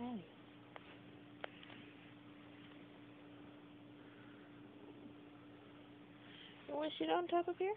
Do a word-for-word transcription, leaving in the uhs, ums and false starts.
Okay. You want to sit on top of here?